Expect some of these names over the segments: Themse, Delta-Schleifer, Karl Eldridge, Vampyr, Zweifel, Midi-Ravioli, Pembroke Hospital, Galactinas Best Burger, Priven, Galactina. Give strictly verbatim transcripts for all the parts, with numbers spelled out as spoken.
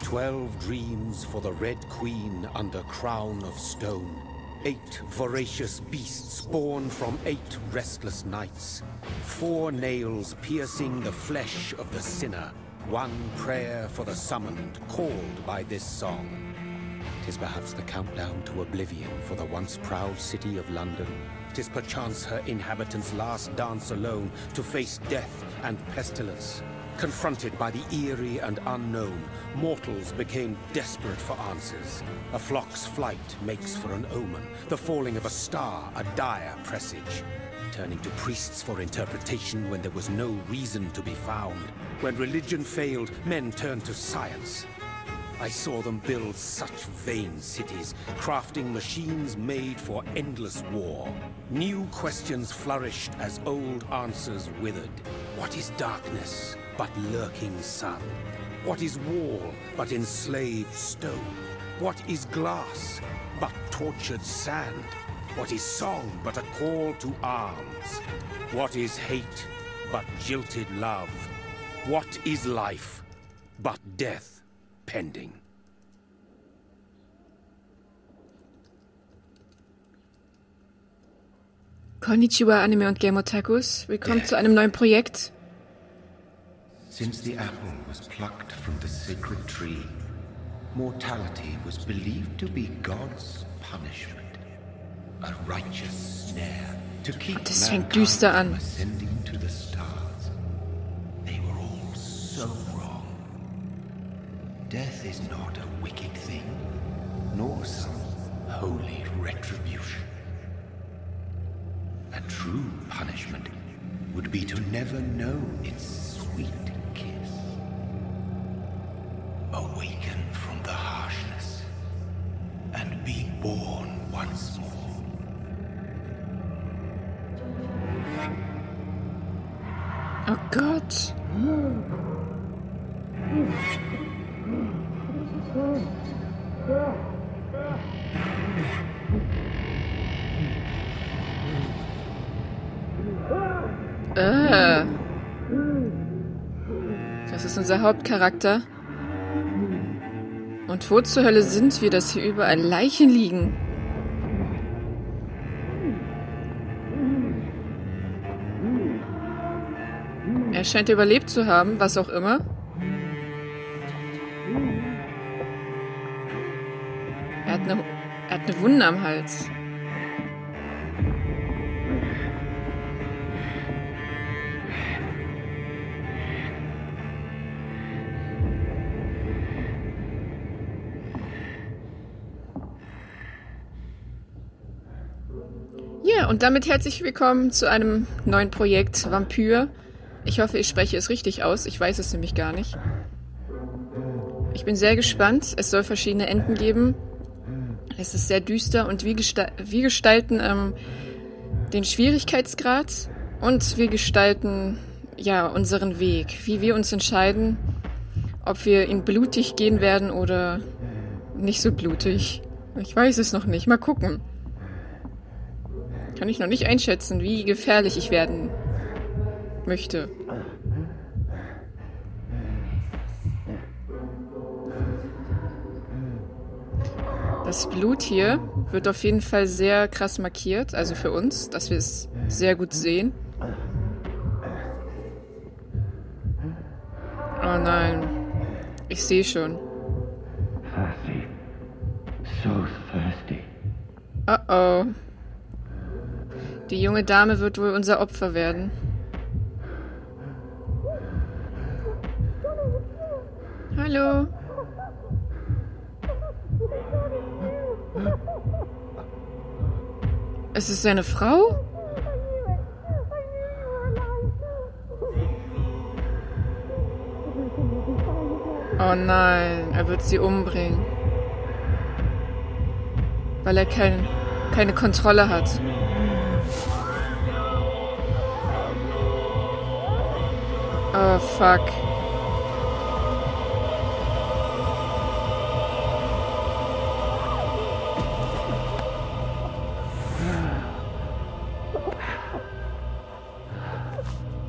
Twelve dreams for the Red Queen under crown of stone. Eight voracious beasts born from eight restless nights. Four nails piercing the flesh of the sinner. One prayer for the summoned called by this song. 'Tis perhaps the countdown to oblivion for the once proud city of London. 'Tis perchance her inhabitants' last dance alone to face death and pestilence. Confronted by the eerie and unknown, mortals became desperate for answers. A flock's flight makes for an omen, the falling of a star a dire presage. Turning to priests for interpretation when there was no reason to be found. When religion failed, men turned to science. I saw them build such vain cities, crafting machines made for endless war. New questions flourished as old answers withered. What is darkness but lurking sun? What is wall but enslaved stone? What is glass but tortured sand? What is song but a call to arms? What is hate but jilted love? What is life but death? Pending. Konnichiwa, Anime und Game Otakus. Willkommen zu einem neuen Projekt. Since the apple was plucked from the sacred tree, mortality was believed to be God's punishment, a righteous snare to keep mankind from ascending to the stars. They were all so wrong. Death is not a wicked thing, nor some holy retribution. A true punishment would be to never know its sweet kiss. Awaken from the harshness and be born once more. Oh Gott! Ah. Das ist unser Hauptcharakter. Und wo zur Hölle sind wir, dass hier überall Leichen liegen? Er scheint überlebt zu haben, was auch immer. Er hat eine, er hat eine Wunde am Hals. Ja, und damit herzlich willkommen zu einem neuen Projekt Vampyr. Ich hoffe, ich spreche es richtig aus. Ich weiß es nämlich gar nicht. Ich bin sehr gespannt. Es soll verschiedene Enden geben. Es ist sehr düster und wir, gesta wir gestalten ähm, den Schwierigkeitsgrad und wir gestalten ja unseren Weg, wie wir uns entscheiden, ob wir ihn blutig gehen werden oder nicht so blutig. Ich weiß es noch nicht. Mal gucken. Kann ich noch nicht einschätzen, wie gefährlich ich werden möchte. Das Blut hier wird auf jeden Fall sehr krass markiert, also für uns, dass wir es sehr gut sehen. Oh nein, ich sehe schon. Oh oh. Die junge Dame wird wohl unser Opfer werden. Hallo. Es ist eine Frau? Oh nein, er wird sie umbringen. Weil er kein, keine Kontrolle hat. Oh, fuck.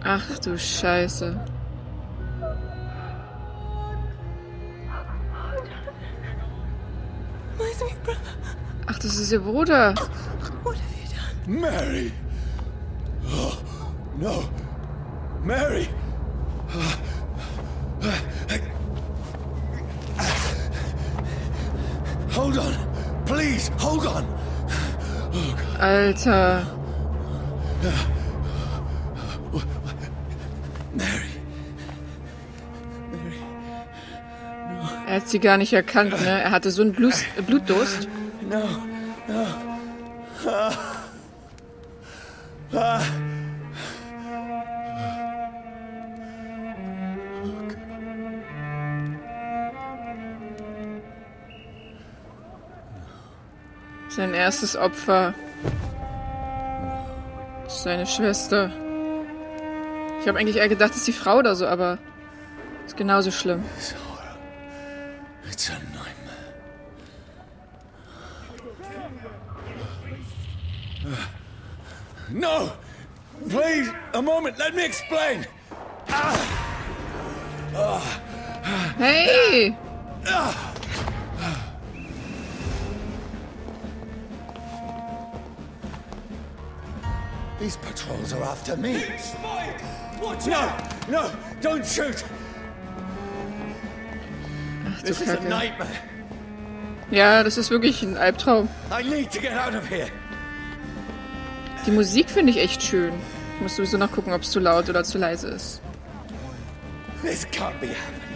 Ach du Scheiße. Ach, das ist ihr Bruder. Oder wieder. Mary. Oh, no. Mary. Hold on. Please, hold on. Oh, Alter. Mary. Mary. No. Er hat sie gar nicht erkannt, ne? Er hatte so einen Blus- Blutdurst. No, no. Ah. Ah. Sein erstes Opfer. Seine Schwester. Ich habe eigentlich eher gedacht, es ist die Frau oder so, aber ist genauso schlimm. No! Please, a moment, let me explain! Hey! These patrols are after me. Watch out! No, no, don't shoot! Ach, this is a nightmare. Ja, das ist wirklich ein Albtraum. I need to get out of here. Die Musik finde ich echt schön. Ich muss sowieso noch gucken, ob es zu laut oder zu leise ist. This can't be happening.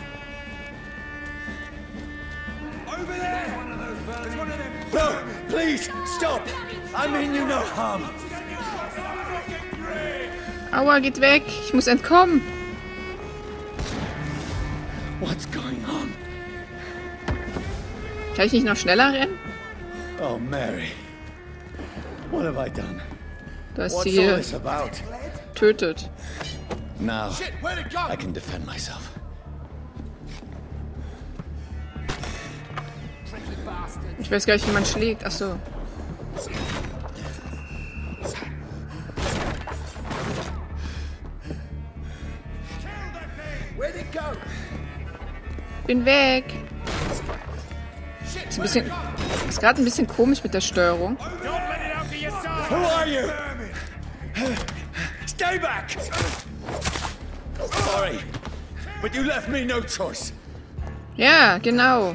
Over there! No, please stop. I mean you no harm. Aua, geht weg! Ich muss entkommen. What's going on? Kann ich nicht noch schneller rennen? Oh Mary, what have I done? Dass sie hier tötet. Now, I can defend myself. Ich weiß gar nicht, wie man schlägt. Ach so. Bin weg. Ist ein bisschen, ist gerade ein bisschen komisch mit der Steuerung. Who are you? Stay back! Sorry, but you left me no choice. Ja, genau.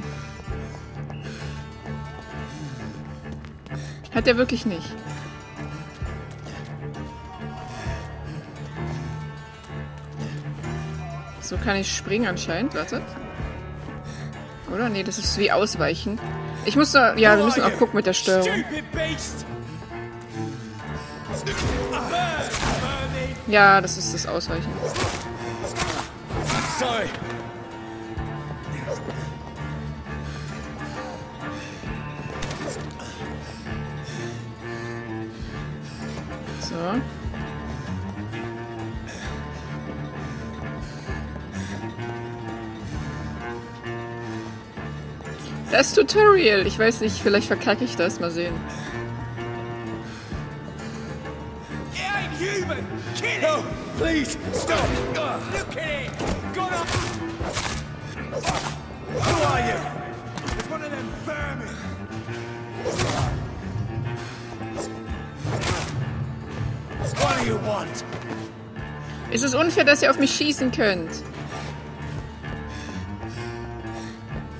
Hat er wirklich nicht. So kann ich springen anscheinend, wartet. Oder? Nee, das ist wie Ausweichen. Ich muss da... Ja, wir müssen auch gucken mit der Steuerung. Ja, das ist das Ausweichen. Sorry. So. Das Tutorial. Ich weiß nicht, vielleicht verkacke ich das. Mal sehen. No, please, stop! Look at it! Got up! Who are you? It's one of them vermin! What do you want? Es ist unfair, dass ihr auf mich schießen könnt.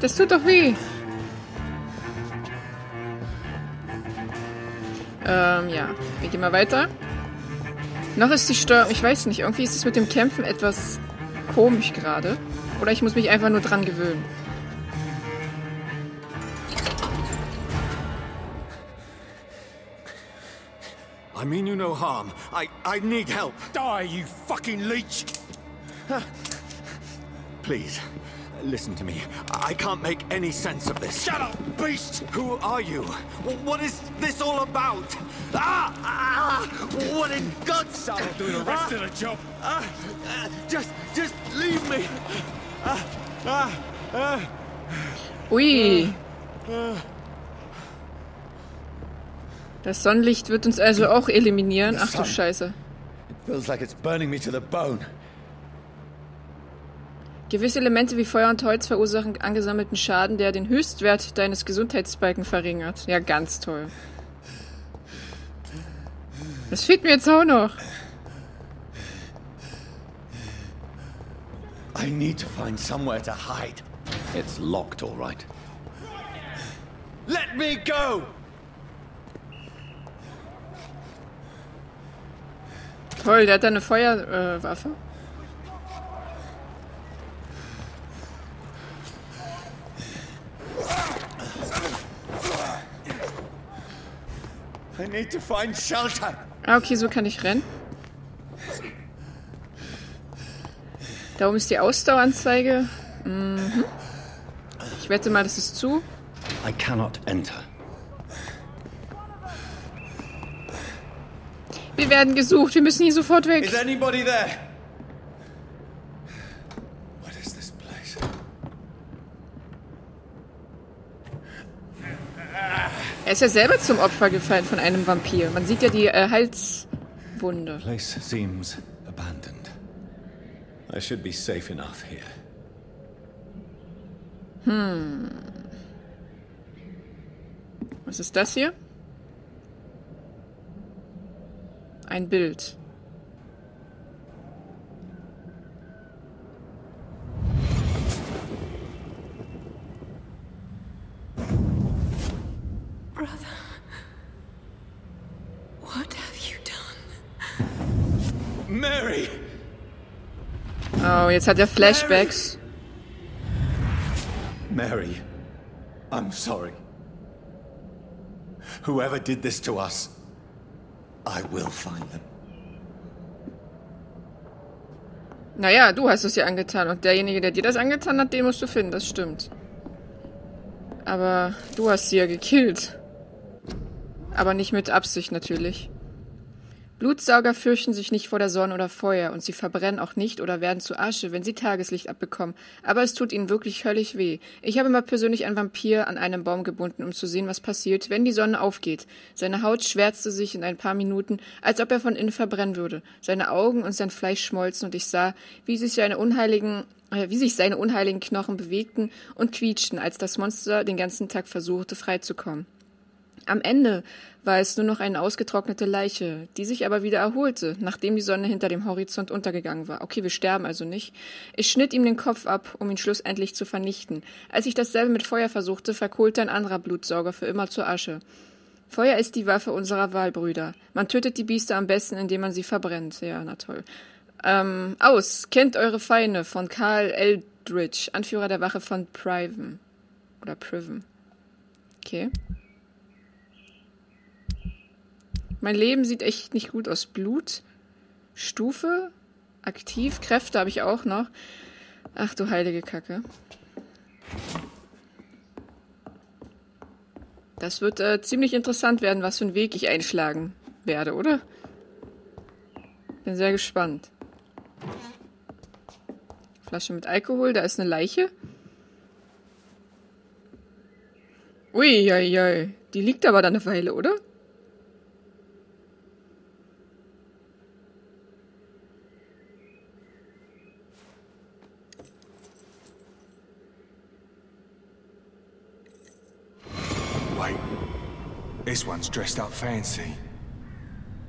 Das tut doch weh. Ähm, ja. Wir gehen mal weiter. Noch ist die Steuerung, ich weiß nicht, irgendwie ist es mit dem Kämpfen etwas komisch gerade. Oder ich muss mich einfach nur dran gewöhnen. I mean you no harm. I I need help. Die, you fucking leech. Please, listen to me. I can't make any sense of this. Shut up, beast! Who are you? What is this all about? Ah! Ah! What in God's sake? I'll do the rest ah, of the job. Ah, ah, just, just leave me. Ah, ah, ah. Ui. Das Sonnenlicht wird uns also auch eliminieren. Ach du Scheiße. It feels like it's burning me to the bone. Gewisse Elemente wie Feuer und Holz verursachen angesammelten Schaden, der den Höchstwert deines Gesundheitsbalken verringert. Ja, ganz toll. Das fehlt mir jetzt auch noch. I need to find somewhere to hide. It's locked, all right. Let me go! Toll, der hat da eine Feuerwaffe. Äh, I need to find shelter. Ah, okay, so kann ich rennen. Da oben ist die Ausdaueranzeige. Mhm. Ich wette mal, das ist zu. I cannot enter. Wir werden gesucht. Wir müssen hier sofort weg. Is anybody there? What is this place? Er ist ja selber zum Opfer gefallen von einem Vampir. Man sieht ja die äh, Halswunde. Place seems abandoned. I should be safe enough here. Hm. Was ist das hier? Ein Bild. Brother, what have you done? Mary. Oh, jetzt hat er Flashbacks. Mary, I'm sorry. Whoever did this to us, I will find them. Naja, du hast es ja angetan und derjenige, der dir das angetan hat, den musst du finden, das stimmt. Aber du hast sie ja gekillt. Aber nicht mit Absicht natürlich. Blutsauger fürchten sich nicht vor der Sonne oder Feuer und sie verbrennen auch nicht oder werden zu Asche, wenn sie Tageslicht abbekommen. Aber es tut ihnen wirklich höllisch weh. Ich habe mal persönlich einen Vampir an einem Baum gebunden, um zu sehen, was passiert, wenn die Sonne aufgeht. Seine Haut schwärzte sich in ein paar Minuten, als ob er von innen verbrennen würde. Seine Augen und sein Fleisch schmolzen und ich sah, wie sich seine unheiligen, äh, wie sich seine unheiligen Knochen bewegten und quietschten, als das Monster den ganzen Tag versuchte, freizukommen. Am Ende war es nur noch eine ausgetrocknete Leiche, die sich aber wieder erholte, nachdem die Sonne hinter dem Horizont untergegangen war. Okay, wir sterben also nicht. Ich schnitt ihm den Kopf ab, um ihn schlussendlich zu vernichten. Als ich dasselbe mit Feuer versuchte, verkohlte ein anderer Blutsauger für immer zur Asche. Feuer ist die Waffe unserer Wahlbrüder. Man tötet die Biester am besten, indem man sie verbrennt. Ja, na toll. Ähm, aus. Kennt eure Feinde von Karl Eldridge, Anführer der Wache von Priven. Oder Priven. Okay. Mein Leben sieht echt nicht gut aus. Blut, Stufe, aktiv, Kräfte habe ich auch noch. Ach du heilige Kacke. Das wird äh, ziemlich interessant werden, was für einen Weg ich einschlagen werde, oder? Bin sehr gespannt. Flasche mit Alkohol, da ist eine Leiche. Ui, ui, ui. Die liegt aber da eine Weile, oder? This one's dressed up fancy.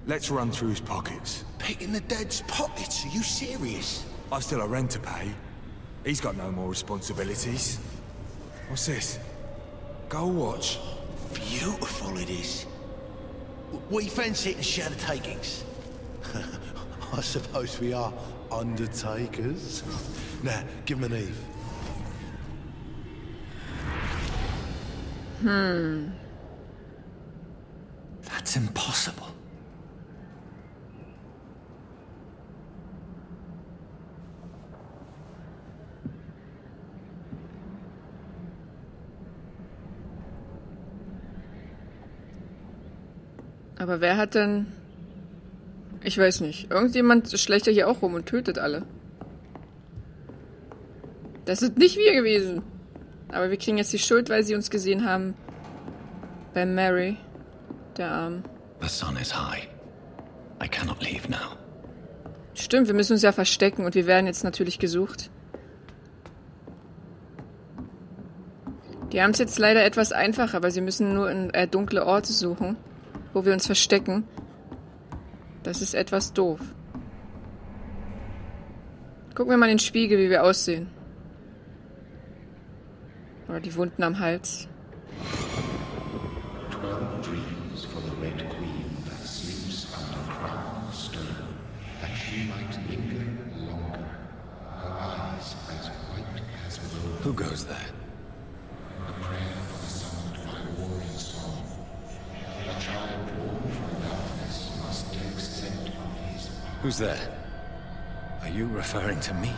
Let's run through his pockets. Picking the dead's pockets? Are you serious? I've still a rent to pay. He's got no more responsibilities. What's this? Go watch. Beautiful it is. We fancy it and share the takings. I suppose we are undertakers. Now, give him an eve. Hmm. That's impossible. Aber wer hat denn... Ich weiß nicht. Irgendjemand schleicht ja hier auch rum und tötet alle. Das sind nicht wir gewesen. Aber wir kriegen jetzt die Schuld, weil sie uns gesehen haben. Bei Mary. Der Arm. The sun is high. I cannot leave now. Stimmt, wir müssen uns ja verstecken und wir werden jetzt natürlich gesucht. Die haben es jetzt leider etwas einfacher, weil sie müssen nur in, äh, dunkle Orte suchen, wo wir uns verstecken. Das ist etwas doof. Gucken wir mal in den Spiegel, wie wir aussehen. Oder die Wunden am Hals. Who goes there? Who's there? Are you referring to me?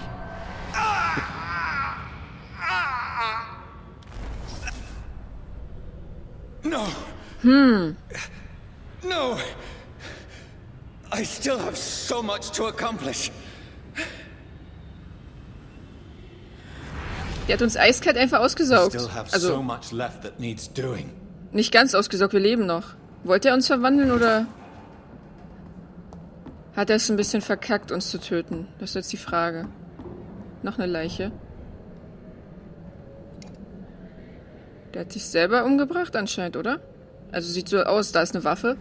No. Hmm. No. I still have so much to accomplish. Der hat uns eiskalt einfach ausgesaugt. Also nicht ganz ausgesaugt, wir leben noch. Wollte er uns verwandeln oder hat er es ein bisschen verkackt, uns zu töten? Das ist jetzt die Frage. Noch eine Leiche. Der hat sich selber umgebracht anscheinend, oder? Also sieht so aus, da ist eine Waffe.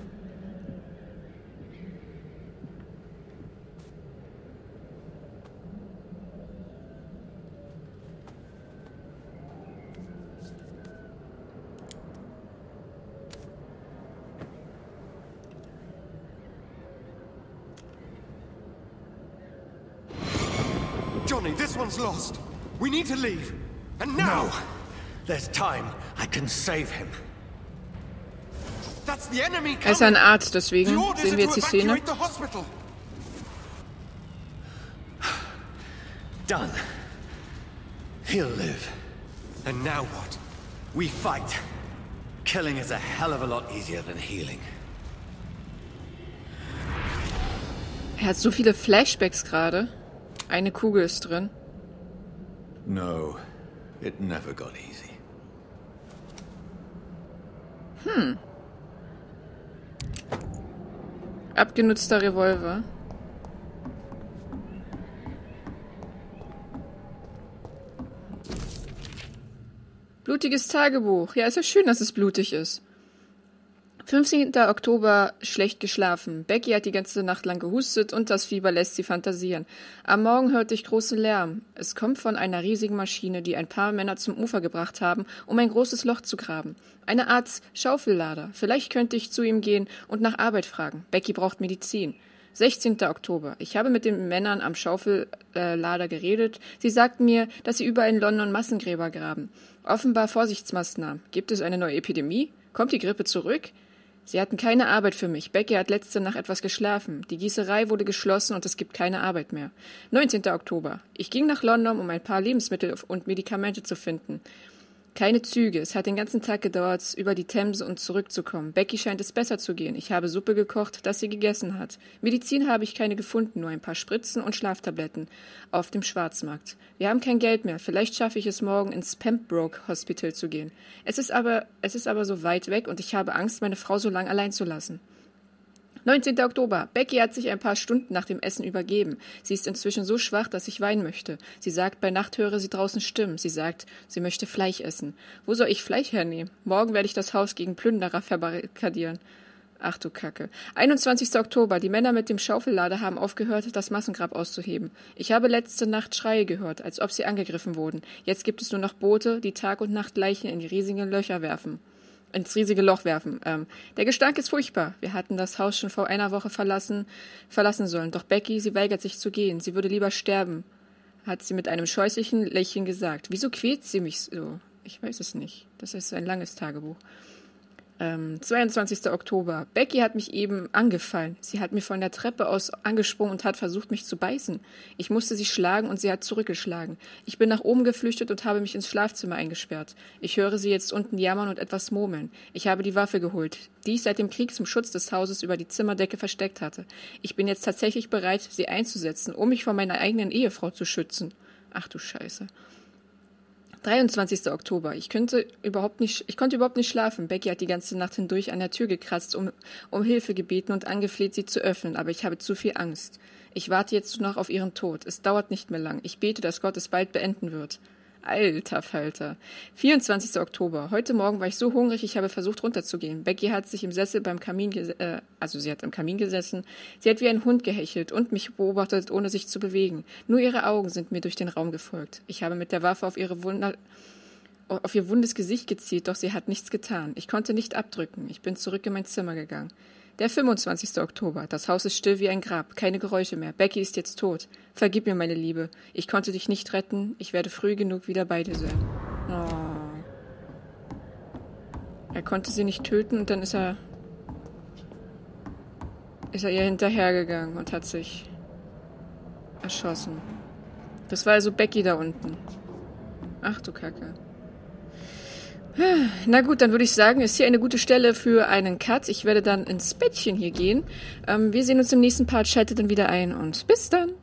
This one's lost. We need to leave. And now! No. There's time. I can save him. That's the enemy coming. Er ist ein Arzt, deswegen sehen wir jetzt die Szene. Done. He'll live. And now what? We fight. Killing is a hell of a lot easier than healing. Er hat so viele Flashbacks gerade. Eine Kugel ist drin. No, it never got easy. Hm. Abgenutzter Revolver. Blutiges Tagebuch. Ja, ist ja schön, dass es blutig ist. fünfzehnter Oktober, schlecht geschlafen. Becky hat die ganze Nacht lang gehustet und das Fieber lässt sie fantasieren. Am Morgen hörte ich großen Lärm. Es kommt von einer riesigen Maschine, die ein paar Männer zum Ufer gebracht haben, um ein großes Loch zu graben. Eine Art Schaufellader. Vielleicht könnte ich zu ihm gehen und nach Arbeit fragen. Becky braucht Medizin. sechzehnter Oktober. Ich habe mit den Männern am Schaufellader geredet. Sie sagten mir, dass sie überall in London Massengräber graben. Offenbar Vorsichtsmaßnahmen. Gibt es eine neue Epidemie? Kommt die Grippe zurück? Sie hatten keine Arbeit für mich. Becky hat letzte Nacht etwas geschlafen. Die Gießerei wurde geschlossen und es gibt keine Arbeit mehr. neunzehnter Oktober. Ich ging nach London, um ein paar Lebensmittel und Medikamente zu finden. Keine Züge. Es hat den ganzen Tag gedauert, über die Themse und zurückzukommen. Becky scheint es besser zu gehen. Ich habe Suppe gekocht, das sie gegessen hat. Medizin habe ich keine gefunden, nur ein paar Spritzen und Schlaftabletten auf dem Schwarzmarkt. Wir haben kein Geld mehr. Vielleicht schaffe ich es morgen, ins Pembroke Hospital zu gehen. Es ist aber, es ist aber so weit weg und ich habe Angst, meine Frau so lange allein zu lassen. neunzehnter Oktober. Becky hat sich ein paar Stunden nach dem Essen übergeben. Sie ist inzwischen so schwach, dass ich weinen möchte. Sie sagt, bei Nacht höre sie draußen Stimmen. Sie sagt, sie möchte Fleisch essen. Wo soll ich Fleisch hernehmen? Morgen werde ich das Haus gegen Plünderer verbarrikadieren. Ach du Kacke. einundzwanzigster Oktober. Die Männer mit dem Schaufellader haben aufgehört, das Massengrab auszuheben. Ich habe letzte Nacht Schreie gehört, als ob sie angegriffen wurden. Jetzt gibt es nur noch Boote, die Tag und Nacht Leichen in die riesigen Löcher werfen. ins riesige Loch werfen. Ähm, der Gestank ist furchtbar. Wir hatten das Haus schon vor einer Woche verlassen, verlassen sollen. Doch Becky, sie weigert sich zu gehen. Sie würde lieber sterben, hat sie mit einem scheußlichen Lächeln gesagt. Wieso quält sie mich so? Ich weiß es nicht. Das ist ein langes Tagebuch. Ähm, zweiundzwanzigster Oktober. Becky hat mich eben angefallen. Sie hat mir von der Treppe aus angesprungen und hat versucht, mich zu beißen. Ich musste sie schlagen und sie hat zurückgeschlagen. Ich bin nach oben geflüchtet und habe mich ins Schlafzimmer eingesperrt. Ich höre sie jetzt unten jammern und etwas murmeln. Ich habe die Waffe geholt, die ich seit dem Krieg zum Schutz des Hauses über die Zimmerdecke versteckt hatte. Ich bin jetzt tatsächlich bereit, sie einzusetzen, um mich vor meiner eigenen Ehefrau zu schützen. Ach du Scheiße. dreiundzwanzigster Oktober. Ich, könnte überhaupt nicht, ich konnte überhaupt nicht schlafen. Becky hat die ganze Nacht hindurch an der Tür gekratzt, um, um Hilfe gebeten und angefleht, sie zu öffnen. Aber ich habe zu viel Angst. Ich warte jetzt noch auf ihren Tod. Es dauert nicht mehr lang. Ich bete, dass Gott es bald beenden wird. Alter Falter. vierundzwanzigster Oktober. Heute Morgen war ich so hungrig, ich habe versucht runterzugehen. Becky hat sich im Sessel beim Kamin, äh, also sie hat im Kamin gesessen. Sie hat wie ein Hund gehechelt und mich beobachtet, ohne sich zu bewegen. Nur ihre Augen sind mir durch den Raum gefolgt. Ich habe mit der Waffe auf ihre Wunder... auf ihr wundes Gesicht gezielt, doch sie hat nichts getan. Ich konnte nicht abdrücken. Ich bin zurück in mein Zimmer gegangen. Der fünfundzwanzigste Oktober. Das Haus ist still wie ein Grab. Keine Geräusche mehr. Becky ist jetzt tot. Vergib mir, meine Liebe. Ich konnte dich nicht retten. Ich werde früh genug wieder bei dir sein. Oh. Er konnte sie nicht töten und dann ist er... ist er ihr hinterhergegangen und hat sich... erschossen. Das war also Becky da unten. Ach du Kacke. Na gut, dann würde ich sagen, ist hier eine gute Stelle für einen Cut. Ich werde dann ins Bettchen hier gehen. Ähm, wir sehen uns im nächsten Part. Schaltet dann wieder ein und bis dann.